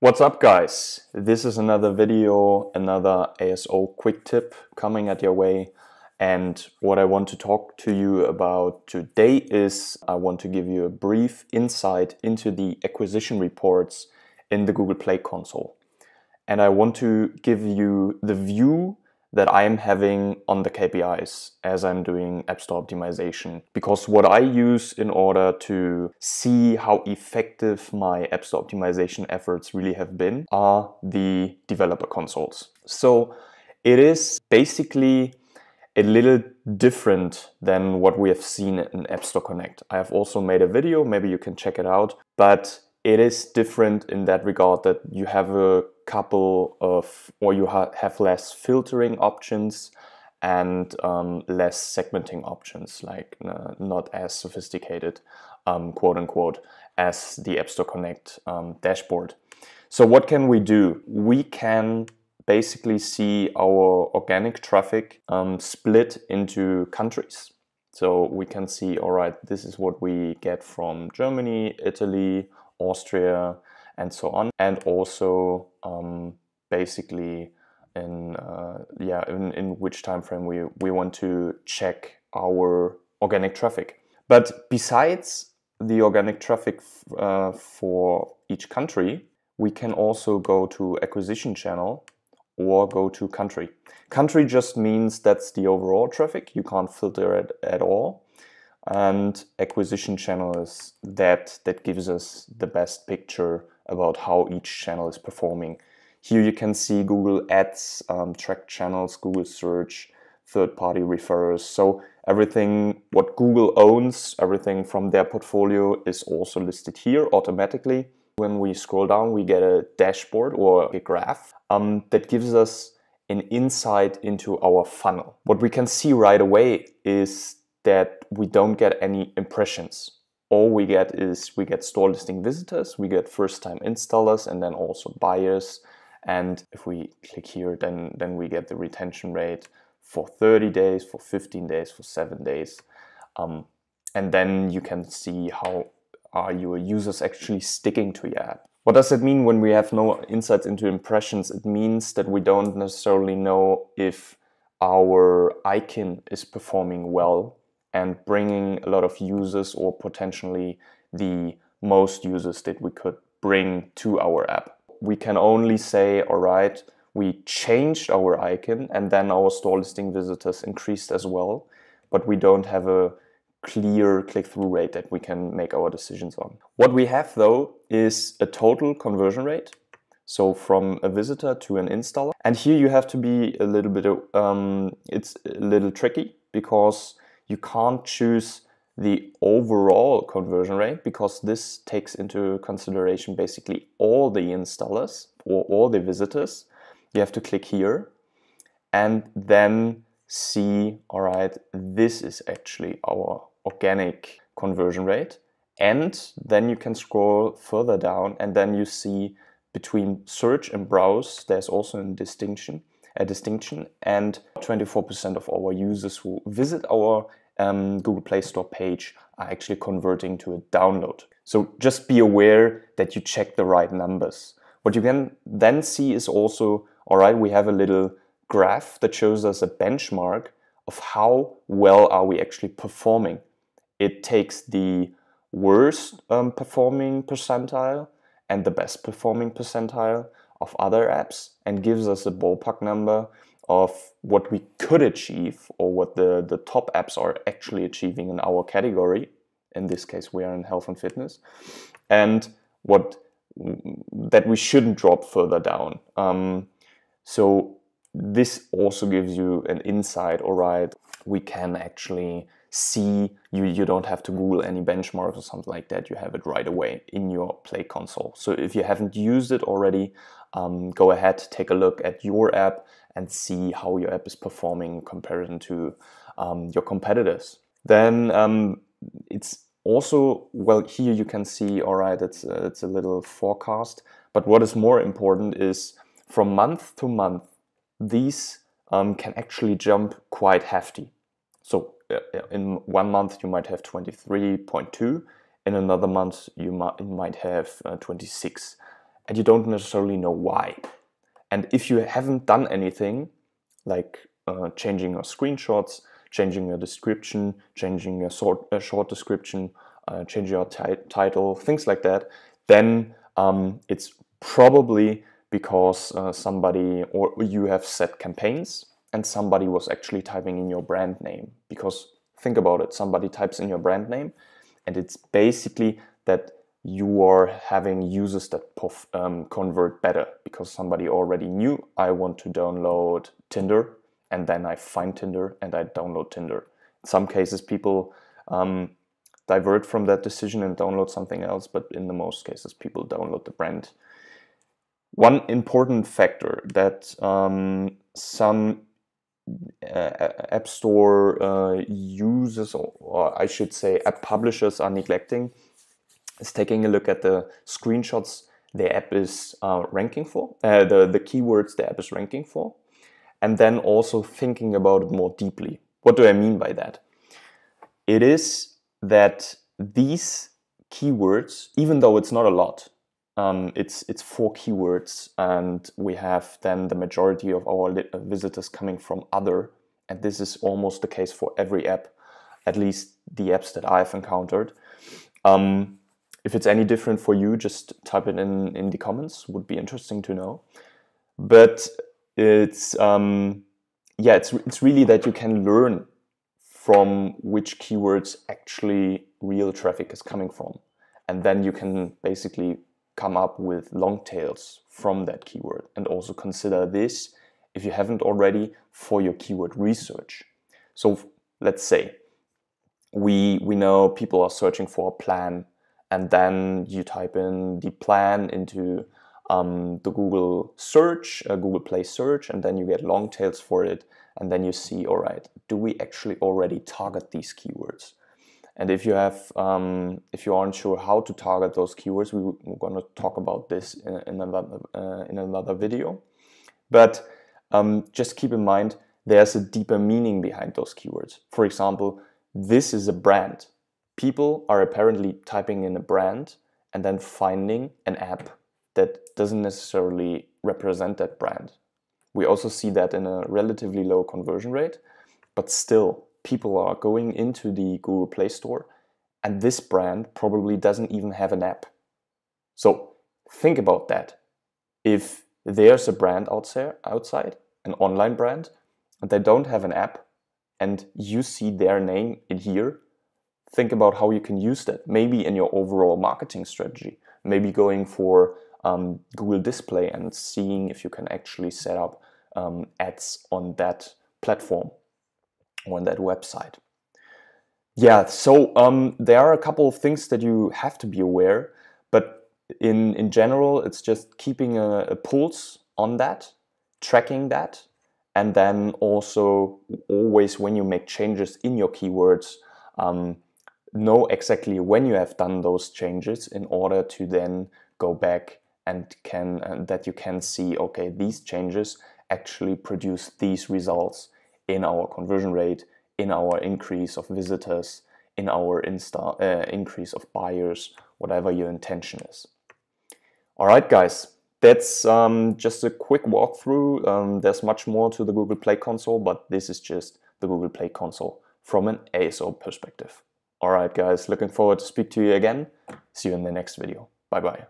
What's up, guys? This is another video, another ASO quick tip coming at your way. And what I want to talk to you about today is I want to give you a brief insight into the acquisition reports in the Google Play Console. And I want to give you the view that I am having on the KPIs as I'm doing App Store Optimization. Because what I use in order to see how effective my App Store Optimization efforts really have been are the developer consoles. So it is basically a little different than what we have seen in App Store Connect. I have also made a video, maybe you can check it out, but it is different in that regard that you have a couple of, or you have less filtering options and less segmenting options, like not as sophisticated, quote unquote, as the App Store Connect dashboard. So what can we do? We can basically see our organic traffic split into countries. So we can see, all right, this is what we get from Germany, Italy, Austria, and so on, and also basically in which time frame we want to check our organic traffic. But besides the organic traffic for each country, we can also go to acquisition channel or go to country. Country just means that's the overall traffic, you can't filter it at all. And acquisition channel is that gives us the best picture about how each channel is performing. Here you can see Google Ads, tracked channels, Google Search, third-party referrers. So everything what Google owns, everything from their portfolio is also listed here automatically. When we scroll down, we get a dashboard or a graph that gives us an insight into our funnel. What we can see right away is that we don't get any impressions. All we get is we get store listing visitors, we get first-time installers, and then also buyers. And if we click here, then we get the retention rate for 30 days, for 15 days, for 7 days. And then you can see how are your users actually sticking to your app. What does it mean when we have no insights into impressions? It means that we don't necessarily know if our icon is performing well and bringing a lot of users, or potentially the most users that we could bring to our app. We can only say, all right, we changed our icon and then our store listing visitors increased as well, but we don't have a clear click-through rate that we can make our decisions on. What we have though is a total conversion rate, so from a visitor to an installer. And here you have to be a little bit, it's a little tricky because you can't choose the overall conversion rate, because this takes into consideration basically all the installers or all the visitors. You have to click here and then see, all right, this is actually our organic conversion rate. And then you can scroll further down and then you see between search and browse, there's also a distinction, and 24% of our users who visit our Google Play Store page are actually converting to a download. So just be aware that you check the right numbers. What you can then see is also, all right, we have a little graph that shows us a benchmark of how well are we actually performing. It takes the worst performing percentile and the best performing percentile of other apps and gives us a ballpark number of what we could achieve, or what the top apps are actually achieving in our category. In this case, we are in health and fitness, and what that we shouldn't drop further down. So this also gives you an insight, all right, we can actually see, you don't have to Google any benchmarks or something like that, you have it right away in your Play Console. So if you haven't used it already, go ahead, take a look at your app and see how your app is performing in comparison to your competitors. Then it's also, well, here you can see, all right, it's a little forecast, but what is more important is from month to month, these can actually jump quite hefty. So in one month you might have 23.2, in another month you might have 26, and you don't necessarily know why. And if you haven't done anything, like changing your screenshots, changing your description, changing your short description, changing your title, things like that, then it's probably because somebody, or you have set campaigns and somebody was actually typing in your brand name. Because think about it, somebody types in your brand name, and it's basically that you are having users that convert better, because somebody already knew, I want to download Tinder, and then I find Tinder and I download Tinder. In some cases, people divert from that decision and download something else, but in the most cases, people download the brand. One important factor that some App Store users, or I should say app publishers, are neglecting is taking a look at the screenshots the app is ranking for, the keywords the app is ranking for, and then also thinking about it more deeply. What do I mean by that? It is that these keywords, even though it's not a lot, it's 4 keywords, and we have then the majority of our visitors coming from other, and this is almost the case for every app, at least the apps that I've encountered. If it's any different for you, just type it in the comments, would be interesting to know. But it's yeah, it's really that you can learn from which keywords actually real traffic is coming from, and then you can basically come up with long tails from that keyword, and also consider this, if you haven't already, for your keyword research. So let's say we know people are searching for a plan, and then you type in the plan into the Google search, Google Play search, and then you get long tails for it, and then you see, all right, do we actually already target these keywords? And if you have, if you aren't sure how to target those keywords, we're going to talk about this in another video. But just keep in mind, there's a deeper meaning behind those keywords. For example, this is a brand. People are apparently typing in a brand and then finding an app that doesn't necessarily represent that brand. We also see that in a relatively low conversion rate, but still, people are going into the Google Play Store, and this brand probably doesn't even have an app. So think about that. If there's a brand outside, an online brand, and they don't have an app, and you see their name in here, think about how you can use that. Maybe in your overall marketing strategy, maybe going for Google Display and seeing if you can actually set up ads on that platform, on that website. Yeah, so there are a couple of things that you have to be aware, but in general, it's just keeping a pulse on that, tracking that, and then also always, when you make changes in your keywords, know exactly when you have done those changes, in order to then go back and that you can see, okay, these changes actually produce these results in our conversion rate, in our increase of visitors, in our increase of buyers, whatever your intention is. All right, guys, that's just a quick walkthrough. There's much more to the Google Play Console, but this is just the Google Play Console from an ASO perspective. All right, guys, looking forward to speak to you again. See you in the next video. Bye-bye.